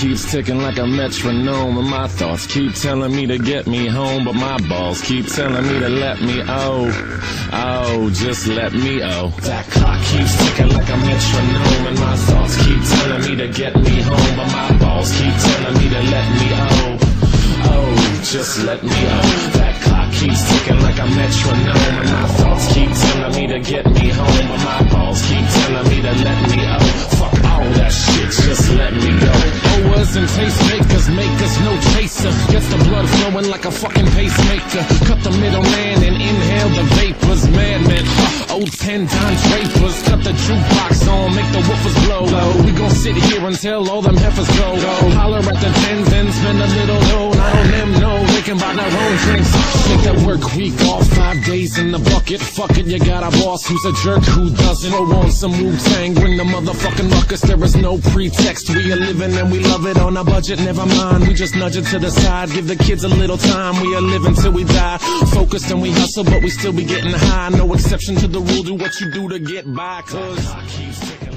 keeps ticking like a metronome, and my thoughts keep telling me to get me home, but my balls keep telling me to let me just let me That clock keeps ticking like a metronome, and my thoughts keep telling me to get me home, but my balls keep telling me to let me just let me That clock keeps ticking like a metronome, and my thoughts keep telling me to get me home, but my balls keep telling me to let me Fuck all that shit, just let me go. Owers and tastemakers make us no chaser, gets the blood flowing like a fucking pacemaker. Cut the middleman and inhale the vapors. Madman, old 10 Don Drapers. Cut the jukebox on, make the woofers blow. We gon' sit here until all them heifers go. Holler at the tens and spend a little dough. I don't them know they can buy their own drinks. Take that work week off, 5 days in the bucket. Fuck it, you got a boss who's a jerk who doesn't. Throw on some Wu-Tang, bring the motherfucking ruckus. There is no pretext, we are living and we love it on a budget. Never mind, we just nudge it to the side. Give the kids a little time, we are living till we die. Focused and we hustle, but we still be getting high. No exception to the rule, do what you do to get by, cause